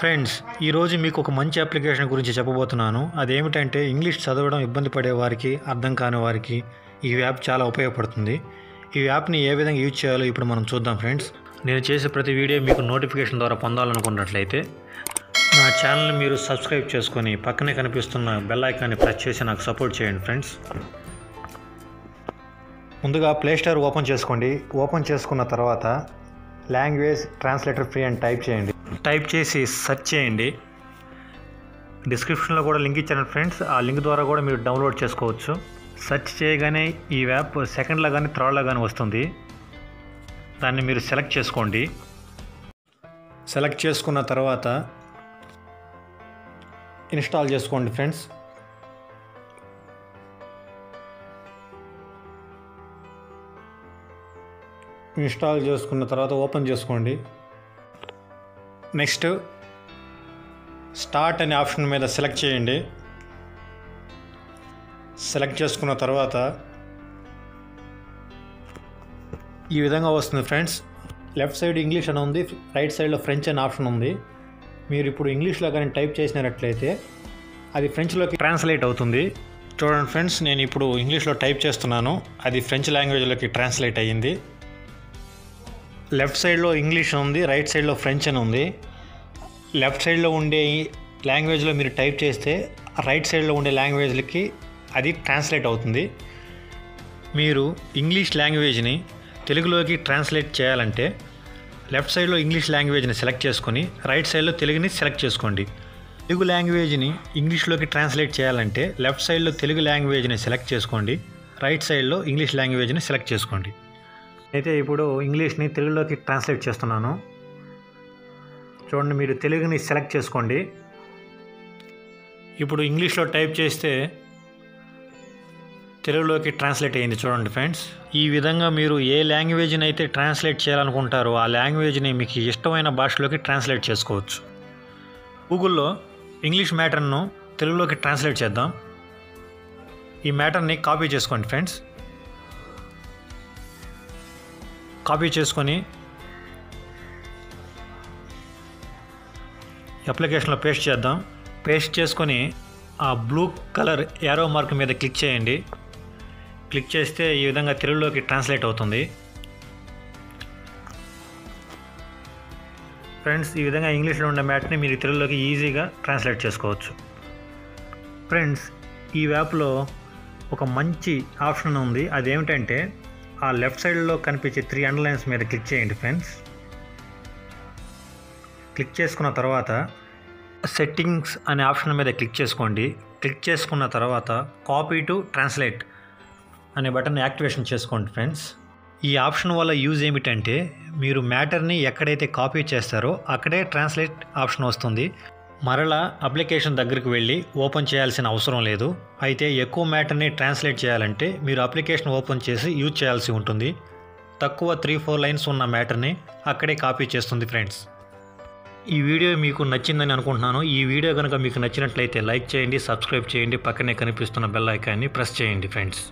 Friends ఈరోజు మీకు ఒక మంచి అప్లికేషన్ గురించి చెప్పబోతున్నాను. అదేమిటంటే ఇంగ్లీష్ చదవడం ఇబ్బంది పడేవారికి, అర్థం కాని వారికి ఈ యాప్ చాలా ఉపయోగపడుతుంది. ఈ యాప్ని ఏ విధంగా యూజ్ చేయాలో ఇప్పుడు మనం చూద్దాం ఫ్రెండ్స్. నేను చేసే ప్రతి వీడియో మీకు నోటిఫికేషన్ ద్వారా పొందాలనుకున్నట్లయితే నా ఛానల్ని మీరు సబ్స్క్రైబ్ చేసుకొని పక్కనే కనిపిస్తున్న బెల్ ఐకాన్ని ప్రెస్ చేసి నాకు సపోర్ట్ చేయండి ఫ్రెండ్స్. ముందుగా ప్లేస్టోర్ ఓపెన్ చేసుకోండి. ఓపెన్ చేసుకున్న తర్వాత లాంగ్వేజ్ ట్రాన్స్లేటర్ ఫ్రీ అని టైప్ చేయండి. టైప్ చేసి సెర్చ్ చేయండి. డిస్క్రిప్షన్లో కూడా లింక్ ఇచ్చాను ఫ్రెండ్స్. ఆ లింక్ ద్వారా కూడా మీరు డౌన్లోడ్ చేసుకోవచ్చు. సెర్చ్ చేయగానే ఈ యాప్ సెకండ్లో కానీ థర్డ్లో కానీ వస్తుంది. దాన్ని మీరు సెలెక్ట్ చేసుకోండి. సెలెక్ట్ చేసుకున్న తర్వాత ఇన్స్టాల్ చేసుకోండి ఫ్రెండ్స్. ఇన్స్టాల్ చేసుకున్న తర్వాత ఓపెన్ చేసుకోండి. నెక్స్ట్ స్టార్ట్ అనే ఆప్షన్ మీద సెలెక్ట్ చేయండి. సెలెక్ట్ చేసుకున్న తర్వాత ఈ విధంగా వస్తుంది ఫ్రెండ్స్. లెఫ్ట్ సైడ్ ఇంగ్లీష్ అని ఉంది, రైట్ సైడ్లో ఫ్రెంచ్ అనే ఆప్షన్ ఉంది. మీరు ఇప్పుడు ఇంగ్లీష్లో కానీ టైప్ చేసినట్లయితే అది ఫ్రెంచ్లోకి ట్రాన్స్లేట్ అవుతుంది. చూడండి ఫ్రెండ్స్, నేను ఇప్పుడు ఇంగ్లీష్లో టైప్ చేస్తున్నాను, అది ఫ్రెంచ్ లాంగ్వేజ్లోకి ట్రాన్స్లేట్ అయ్యింది. లెఫ్ట్ సైడ్లో ఇంగ్లీష్ ఉంది, రైట్ సైడ్లో ఫ్రెంచ్ అని ఉంది. లెఫ్ట్ సైడ్లో ఉండే లాంగ్వేజ్లో మీరు టైప్ చేస్తే రైట్ సైడ్లో ఉండే లాంగ్వేజ్లకి అది ట్రాన్స్లేట్ అవుతుంది. మీరు ఇంగ్లీష్ లాంగ్వేజ్ని తెలుగులోకి ట్రాన్స్లేట్ చేయాలంటే లెఫ్ట్ సైడ్లో ఇంగ్లీష్ లాంగ్వేజ్ని సెలెక్ట్ చేసుకొని రైట్ సైడ్లో తెలుగుని సెలెక్ట్ చేసుకోండి. తెలుగు లాంగ్వేజ్ని ఇంగ్లీష్లోకి ట్రాన్స్లేట్ చేయాలంటే లెఫ్ట్ సైడ్లో తెలుగు లాంగ్వేజ్ని సెలెక్ట్ చేసుకోండి, రైట్ సైడ్లో ఇంగ్లీష్ లాంగ్వేజ్ని సెలెక్ట్ చేసుకోండి. అయితే ఇప్పుడు ఇంగ్లీష్ని తెలుగులోకి ట్రాన్స్లేట్ చేస్తున్నాను. చూడండి, మీరు తెలుగుని సెలెక్ట్ చేసుకోండి. ఇప్పుడు ఇంగ్లీష్లో టైప్ చేస్తే తెలుగులోకి ట్రాన్స్లేట్ అయ్యింది చూడండి ఫ్రెండ్స్. ఈ విధంగా మీరు ఏ లాంగ్వేజ్ని అయితే ట్రాన్స్లేట్ చేయాలనుకుంటారో ఆ లాంగ్వేజ్ని మీకు ఇష్టమైన భాషలోకి ట్రాన్స్లేట్ చేసుకోవచ్చు. గూగుల్లో ఇంగ్లీష్ మ్యాటర్ను తెలుగులోకి ట్రాన్స్లేట్ చేద్దాం. ఈ మ్యాటర్ని కాపీ చేసుకోండి ఫ్రెండ్స్. కాపీ చేసుకొని అప్లికేషన్లో పేస్ట్ చేద్దాం. పేస్ట్ చేసుకొని ఆ బ్లూ కలర్ యారో మార్క్ మీద క్లిక్ చేయండి. క్లిక్ చేస్తే ఈ విధంగా తెలుగులోకి ట్రాన్స్లేట్ అవుతుంది ఫ్రెండ్స్. ఈ విధంగా ఇంగ్లీష్లో ఉన్న మ్యాట్ని మీరు తెలుగులోకి ఈజీగా ట్రాన్స్లేట్ చేసుకోవచ్చు ఫ్రెండ్స్. ఈ యాప్లో ఒక మంచి ఆప్షన్ ఉంది. అదేమిటంటే ఆ లెఫ్ట్ సైడ్లో కనిపించే 3 అండర్లైన్స్ మీద క్లిక్ చేయండి ఫ్రెండ్స్. క్లిక్ చేసుకున్న తర్వాత సెట్టింగ్స్ అనే ఆప్షన్ మీద క్లిక్ చేసుకోండి. క్లిక్ చేసుకున్న తర్వాత కాపీ టు ట్రాన్స్లేట్ అనే బటన్ యాక్టివేషన్ చేసుకోండి ఫ్రెండ్స్. ఈ ఆప్షన్ వల్ల యూజ్ ఏమిటంటే మీరు మ్యాటర్ని ఎక్కడైతే కాపీ చేస్తారో అక్కడే ట్రాన్స్లేట్ ఆప్షన్ వస్తుంది. మరలా అప్లికేషన్ దగ్గరికి వెళ్ళి ఓపెన్ చేయాల్సిన అవసరం లేదు. అయితే ఎక్కువ మ్యాటర్ని ట్రాన్స్లేట్ చేయాలంటే మీరు అప్లికేషన్ ఓపెన్ చేసి యూజ్ చేయాల్సి ఉంటుంది. తక్కువ 3-4 లైన్స్ ఉన్న మ్యాటర్ని అక్కడే కాపీ చేస్తుంది ఫ్రెండ్స్. ఈ వీడియో మీకు నచ్చిందని అనుకుంటున్నాను. ఈ వీడియో కనుక మీకు నచ్చినట్లయితే లైక్ చేయండి, సబ్స్క్రైబ్ చేయండి, పక్కనే కనిపిస్తున్న బెల్ ఐకాన్ని ప్రెస్ చేయండి ఫ్రెండ్స్.